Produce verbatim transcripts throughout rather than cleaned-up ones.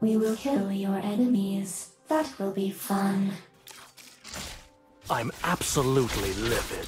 We will kill your enemies. That will be fun. I'm absolutely livid.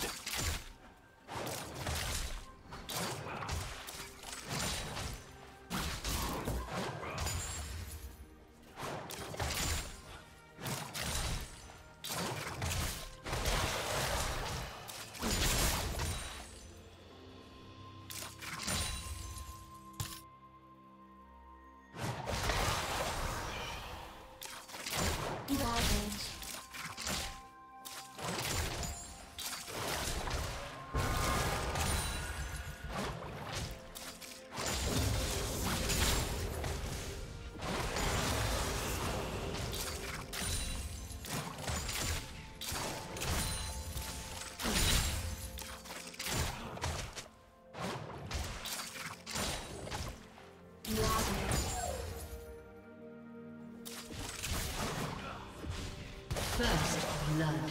First blood.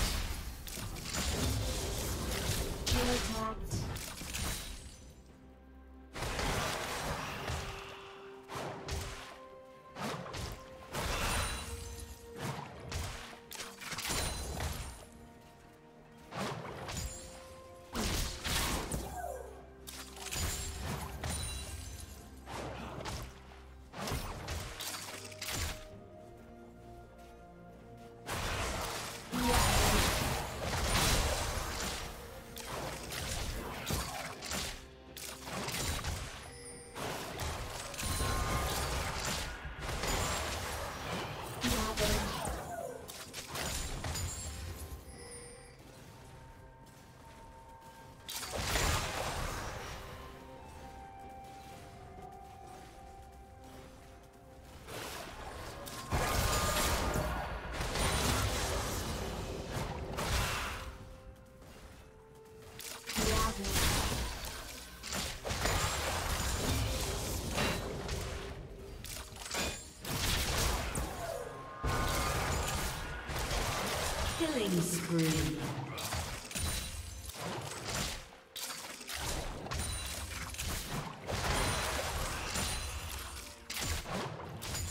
Killing spree.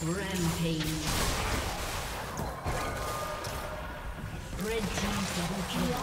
Rampage. Red team double kill.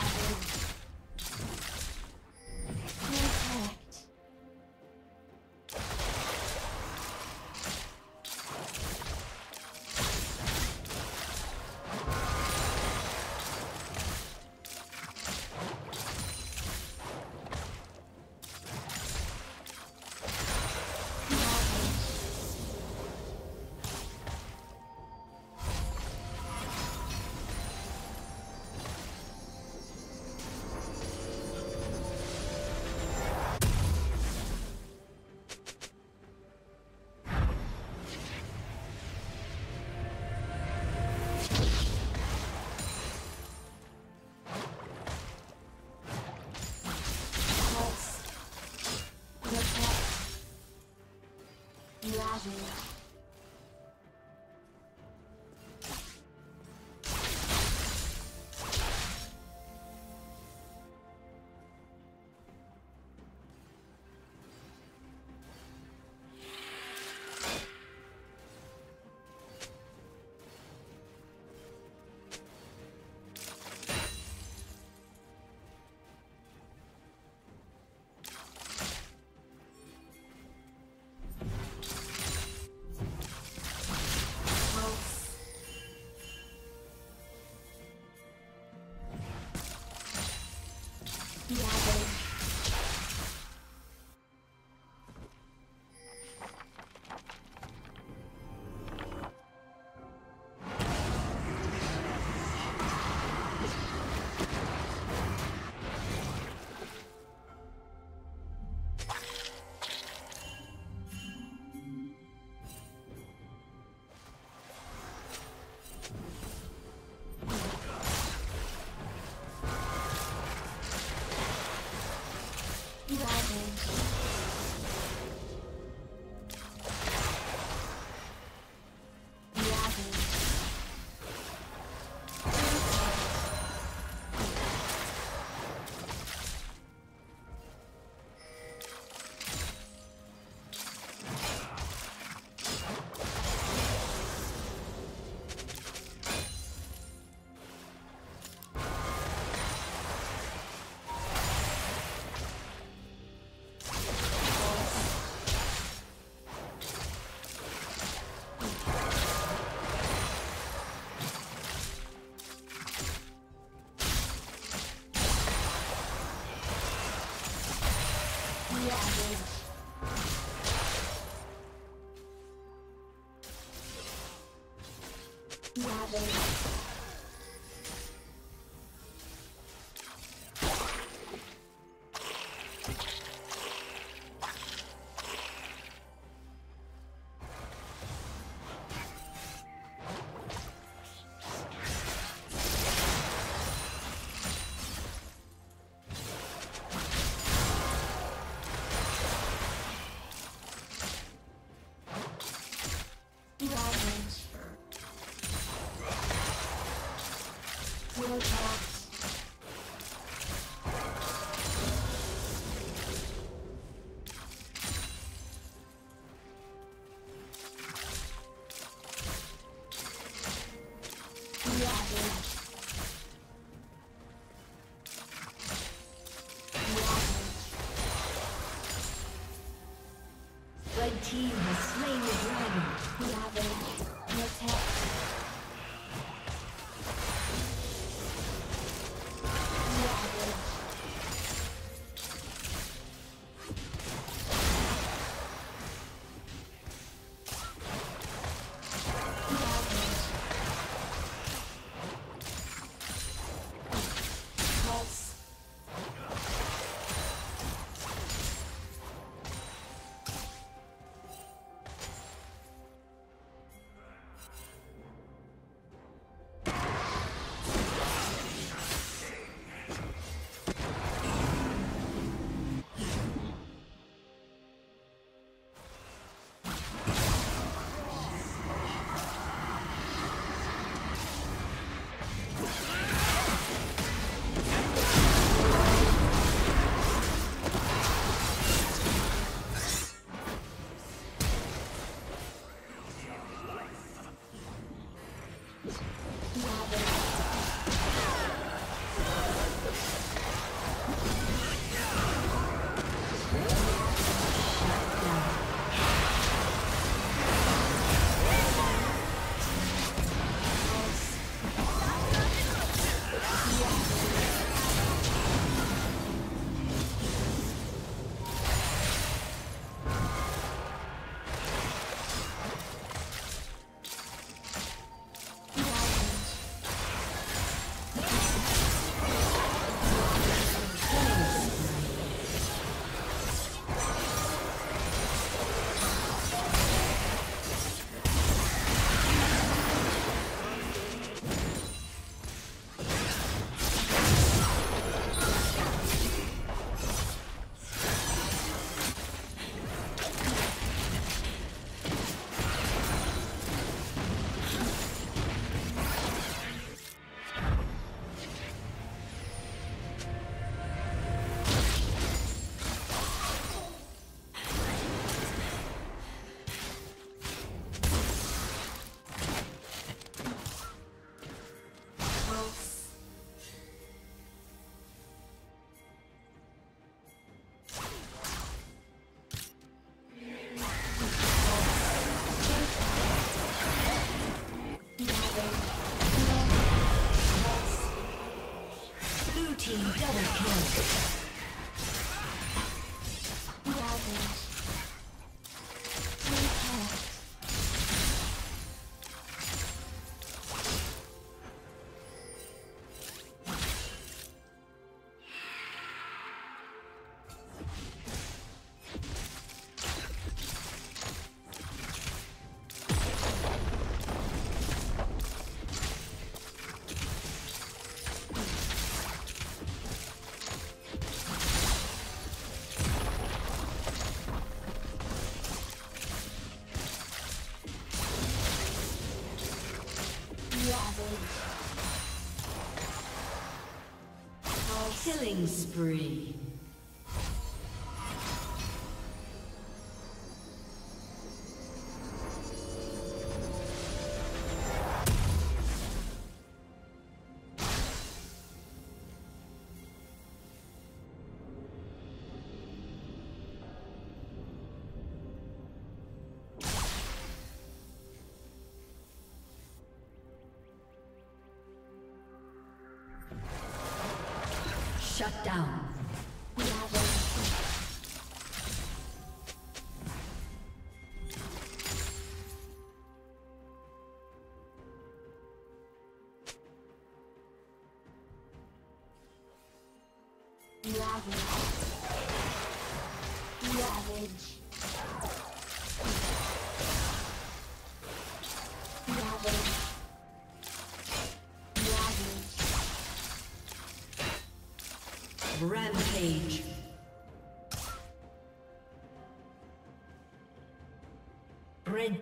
Team has slain the dragon. We have an attack. Killing spree. Shut down. We have Ravage. Ravage. Rampage. Red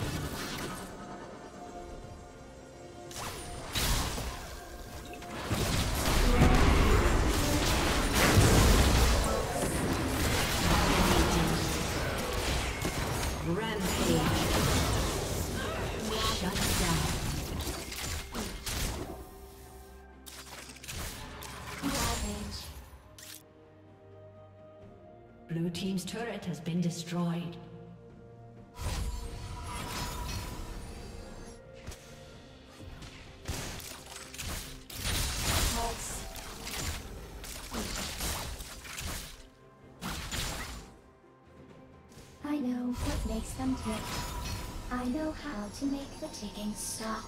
Blue team's turret has been destroyed. I know what makes them tick. I know how to make the ticking stop.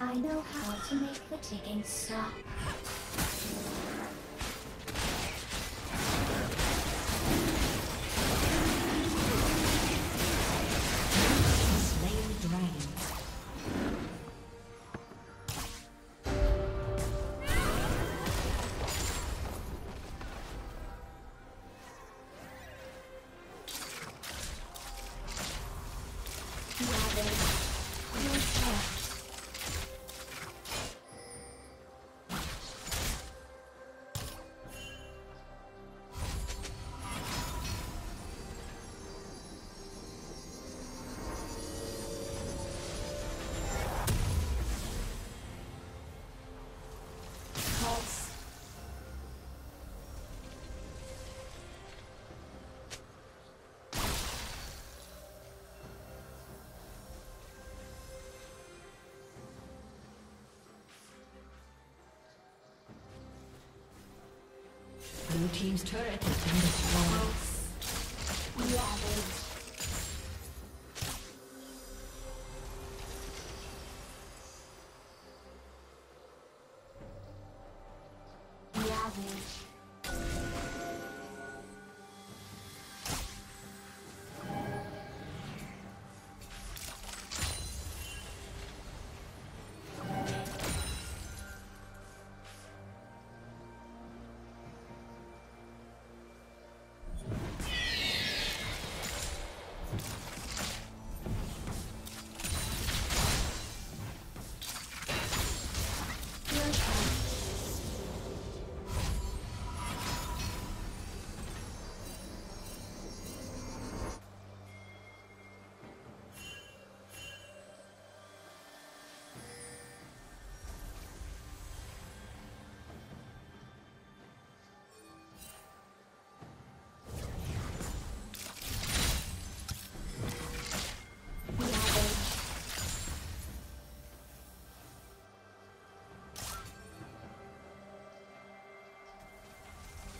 I know how to make the ticking stop. Blue team's turret has been destroyed. Ravage. Ravage. Yeah.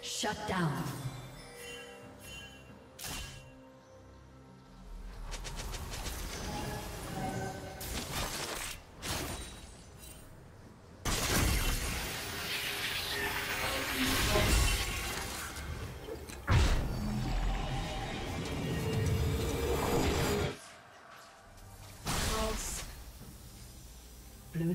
Shut down. Blue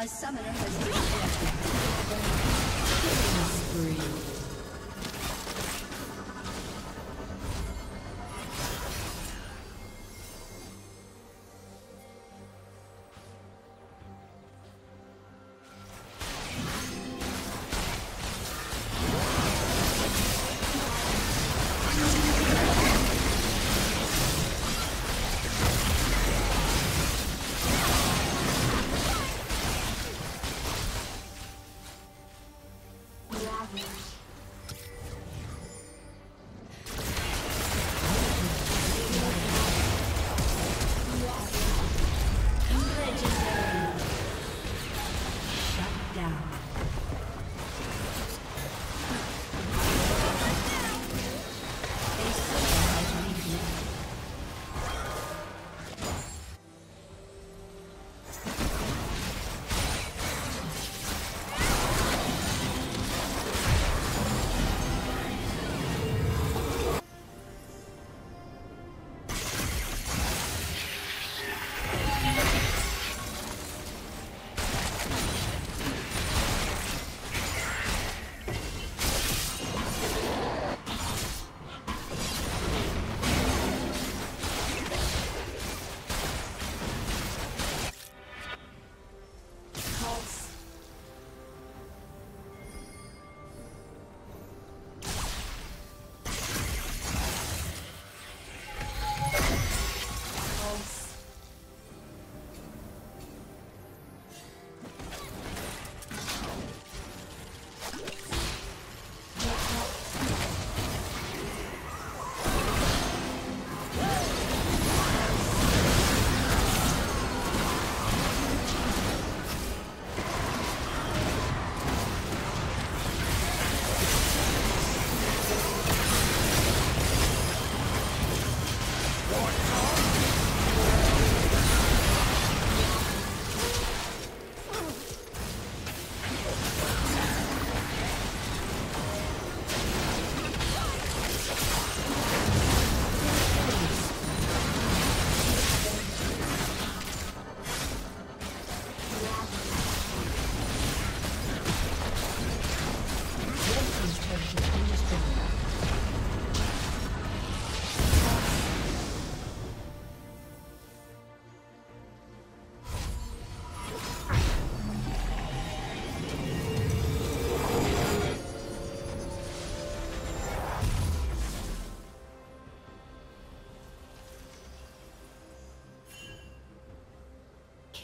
A summoner has been captured.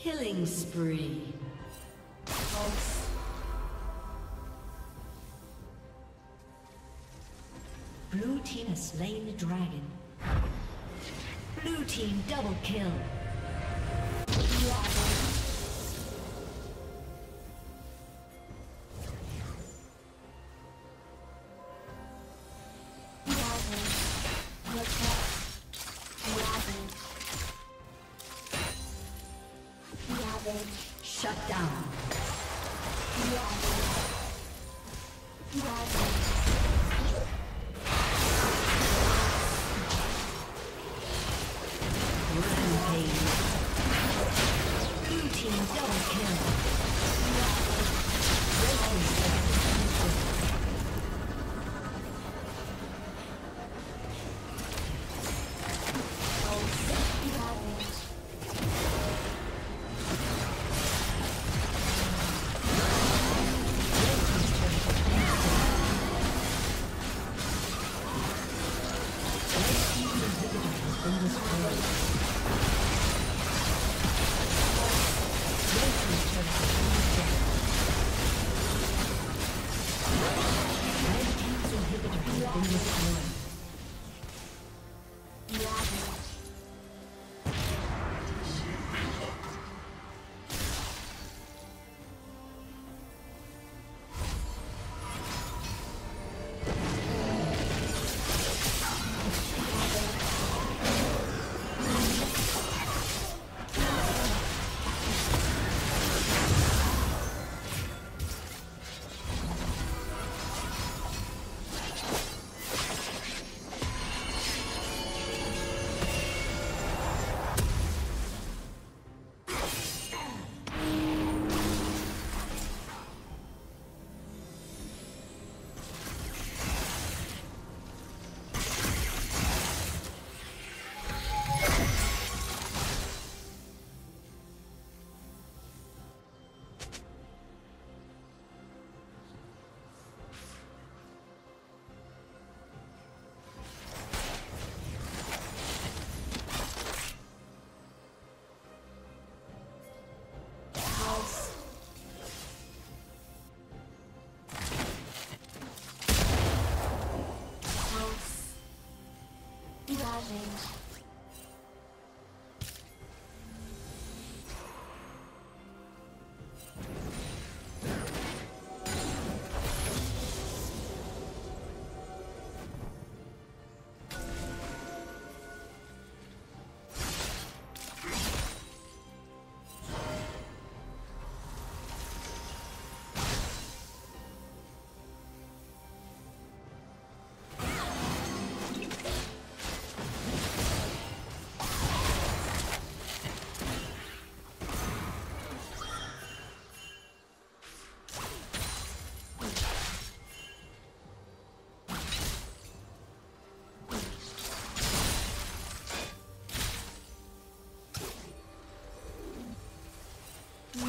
Killing spree. Killing spree. Blue team has slain the dragon. Blue team double kill. Shut down. Rampage. Blue team double kill. Red team.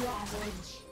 Savage.